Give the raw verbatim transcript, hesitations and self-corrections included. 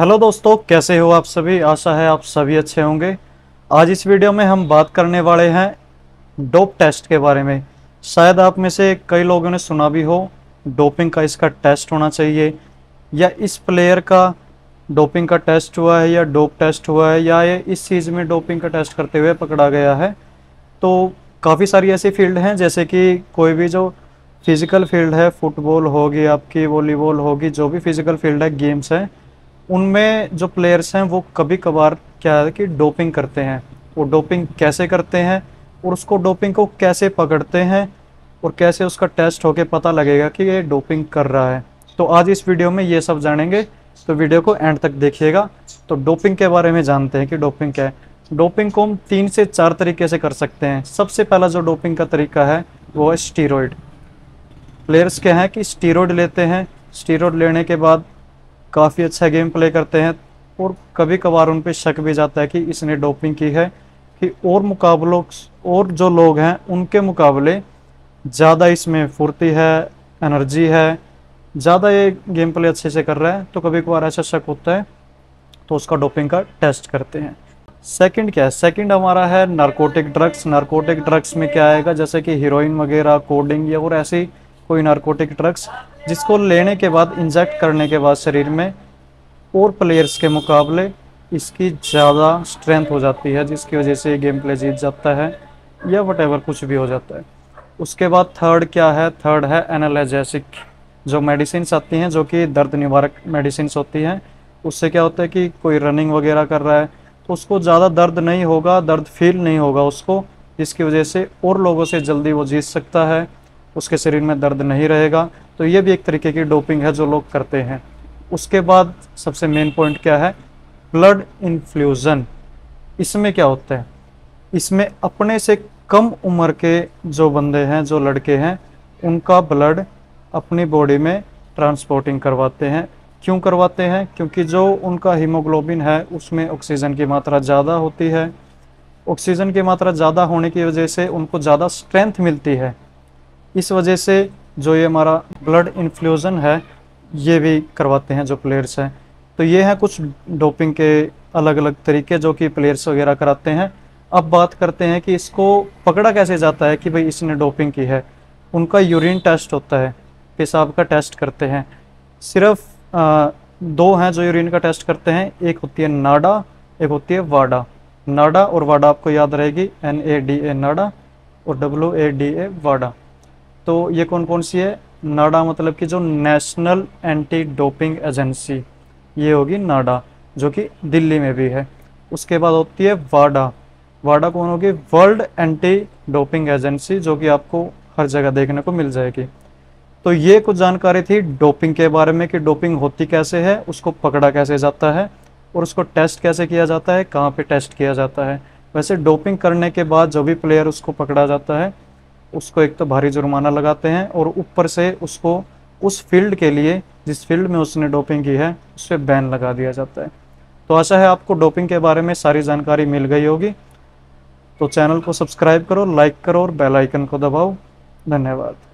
Hello दोस्तों, कैसे हो आप सभी। आशा है आप सभी अच्छे होंगे। आज इस वीडियो में हम बात करने वाले हैं डोप टेस्ट के बारे में। शायद आप में से कई लोगों ने सुना भी हो, डोपिंग का इसका टेस्ट होना चाहिए, या इस प्लेयर का डोपिंग का टेस्ट हुआ है, या डोप टेस्ट हुआ है, या ये इस चीज़ में डोपिंग का टेस्ट करते हुए पकड़ा गया है। तो काफ़ी सारी ऐसी फील्ड हैं, जैसे कि कोई भी जो फिज़िकल फील्ड है, फुटबॉल होगी, आपकी वॉलीबॉल होगी, जो भी फिज़िकल फील्ड है, गेम्स हैं, उनमें जो प्लेयर्स हैं वो कभी कभार क्या है कि डोपिंग करते हैं। वो डोपिंग कैसे करते हैं और उसको डोपिंग को कैसे पकड़ते हैं और कैसे उसका टेस्ट होके पता लगेगा कि ये डोपिंग कर रहा है, तो आज इस वीडियो में ये सब जानेंगे। तो वीडियो को एंड तक देखिएगा। तो डोपिंग के बारे में जानते हैं कि डोपिंग क्या है। डोपिंग को हम तीन से चार तरीके से कर सकते हैं। सबसे पहला जो डोपिंग का तरीका है वो है स्टीरॉयड। प्लेयर्स क्या हैं कि स्टीरॉयड लेते हैं। स्टीरॉयड लेने के बाद काफ़ी अच्छा गेम प्ले करते हैं और कभी कभार उन पर शक भी जाता है कि इसने डोपिंग की है, कि और मुकाबलों और जो लोग हैं उनके मुकाबले ज़्यादा इसमें फुर्ती है, एनर्जी है, ज़्यादा ये गेम प्ले अच्छे से कर रहा है, तो कभी कभार ऐसा शक होता है, तो उसका डोपिंग का टेस्ट करते हैं। सेकंड क्या है? सेकंड हमारा है नारकोटिक ड्रग्स। नारकोटिक ड्रग्स में क्या आएगा, जैसे कि हीरोइन वगैरह, कोडिंग या और ऐसी कोई नारकोटिक ड्रग्स, जिसको लेने के बाद, इंजेक्ट करने के बाद शरीर में और प्लेयर्स के मुकाबले इसकी ज़्यादा स्ट्रेंथ हो जाती है, जिसकी वजह से ये गेम प्ले जीत जाता है या वटेवर कुछ भी हो जाता है। उसके बाद थर्ड क्या है? थर्ड है एनाल्जेसिक, जो मेडिसिन्स आती हैं, जो कि दर्द निवारक मेडिसिन्स होती हैं। उससे क्या होता है कि कोई रनिंग वगैरह कर रहा है तो उसको ज़्यादा दर्द नहीं होगा, दर्द फील नहीं होगा उसको, जिसकी वजह से और लोगों से जल्दी वो जीत सकता है, उसके शरीर में दर्द नहीं रहेगा। तो ये भी एक तरीके की डोपिंग है जो लोग करते हैं। उसके बाद सबसे मेन पॉइंट क्या है? Blood infusion. इसमें क्या होता है? इसमें अपने से कम उम्र के जो बंदे हैं, जो लड़के हैं, उनका ब्लड अपनी बॉडी में ट्रांसपोर्टिंग करवाते हैं। क्यों करवाते हैं? क्योंकि जो उनका हीमोग्लोबिन है उसमें ऑक्सीजन की मात्रा ज़्यादा होती है। ऑक्सीजन की मात्रा ज़्यादा होने की वजह से उनको ज़्यादा स्ट्रेंथ मिलती है। इस वजह से जो ये हमारा ब्लड इन्फ्यूज़न है ये भी करवाते हैं जो प्लेयर्स हैं। तो ये हैं कुछ डोपिंग के अलग अलग तरीके जो कि प्लेयर्स वगैरह कराते हैं। अब बात करते हैं कि इसको पकड़ा कैसे जाता है कि भाई इसने डोपिंग की है। उनका यूरिन टेस्ट होता है, पेशाब का टेस्ट करते हैं। सिर्फ आ, दो हैं जो यूरिन का टेस्ट करते हैं, एक होती है नाडा, एक होती है वाडा। नाडा और वाडा आपको याद रहेगी, N A D A NADA और डब्ल्यू ए डी ए वाडा। तो ये कौन कौन सी है? नाडा मतलब कि जो नेशनल एंटी डोपिंग एजेंसी, ये होगी नाडा, जो कि दिल्ली में भी है। उसके बाद होती है वाडा। वाडा कौन होगी? वर्ल्ड एंटी डोपिंग एजेंसी, जो कि आपको हर जगह देखने को मिल जाएगी। तो ये कुछ जानकारी थी डोपिंग के बारे में कि डोपिंग होती कैसे है, उसको पकड़ा कैसे जाता है और उसको टेस्ट कैसे किया जाता है, कहाँ पर टेस्ट किया जाता है। वैसे डोपिंग करने के बाद जो भी प्लेयर उसको पकड़ा जाता है उसको एक तो भारी जुर्माना लगाते हैं और ऊपर से उसको उस फील्ड के लिए, जिस फील्ड में उसने डोपिंग की है, उस पर बैन लगा दिया जाता है। तो आशा है आपको डोपिंग के बारे में सारी जानकारी मिल गई होगी। तो चैनल को सब्सक्राइब करो, लाइक करो और बेल आइकन को दबाओ। धन्यवाद।